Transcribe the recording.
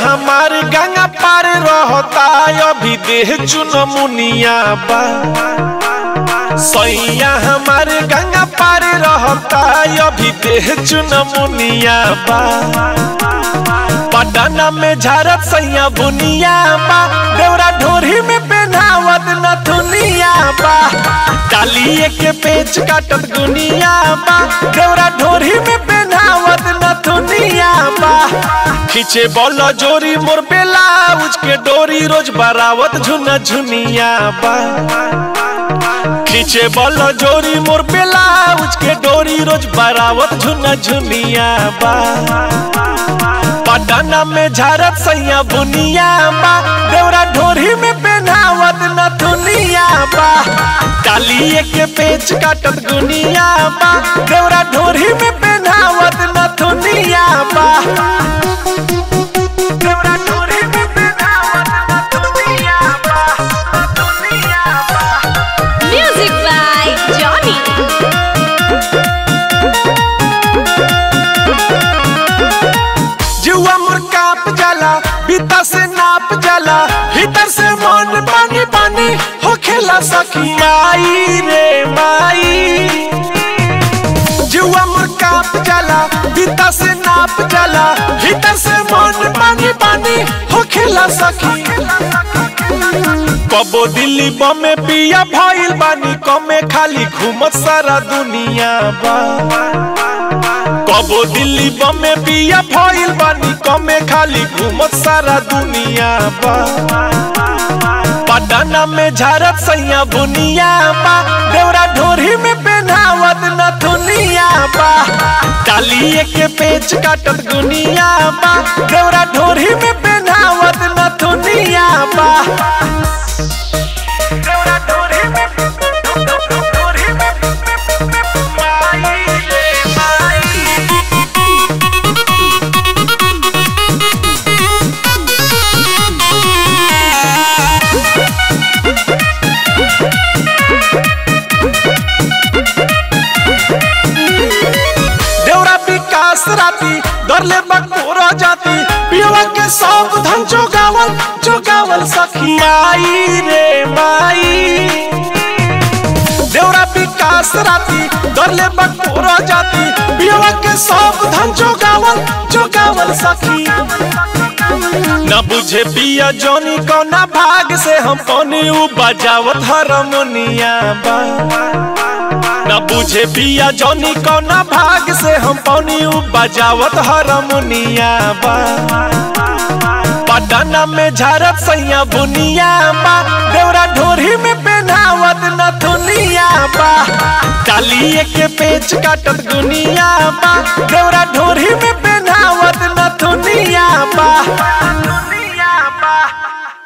हमार गंगा पार रहता अभी देह चुन मुनिया बा। सैया हमार गंगा पार रहता अभी देह चुन मुनिया बा। पटना में झरत सैया बुनिया बा, देवरा ढोरी में पहनावत नथुनिया बा। डालिए के पेच काटत गुनिया बा, देवरा ढोरी में पहनावत नथुनिया बा। खींचे बल जोरी मोर बेलाउज के डोरी, रोज बरावत झुना झुनिया बा। खींचे बल जोरी मोर बेलाउज के डोरी, रोज बरावत झुना झुनिया बा। पटना में झरत सैया बुनिया बा, देवरा ढोरी में पहनावत नथुनिया बा। डालिए के पेच काटत गुनिया बा, देवरा ढोरी में पहनावत नथुनिया बा। सखी माई रे माई, जुआ मोर काप जाला, भीतर से नाप जाला, भीतर से मन पानी पानी हो खेला सखी। कबो दिल्ली बमे पिया भइल बानी, कमे खाली घूमत सारा दुनिया बा। कबो दिल्ली बमे पिया भइल बानी, कमे खाली घूमत सारा दुनिया बा। पटना में झरत सैया बुनिया बा, देवरा ढोरी में पहनावत नथुनिया बा। डालिए के पेच काटत गुनिया बा, देवरा ढोरी में पहनावत नथुनिया बा। सब धन जोगावल जोगावल सखी माई रे माई, देवरा विकास राती दरले बटोरा जाती। बियाह के सब धन जोगावल जोगावल सखी, न बुझे पिया जोनी कौना भाग से हम कौनी उ बजावत हारमोनिया बा। न बुझे पिया जोनी कौना भाग से हम कौनी उ बजावत हारमोनिया बा। पटना में झरत सैया बुनिया बा, देवरा ढोरी में पहनावत नथुनिया बा। डालिए के पेच काटत गुनिया बा, देवरा ढोरी में पहनावत नथुनिया बा।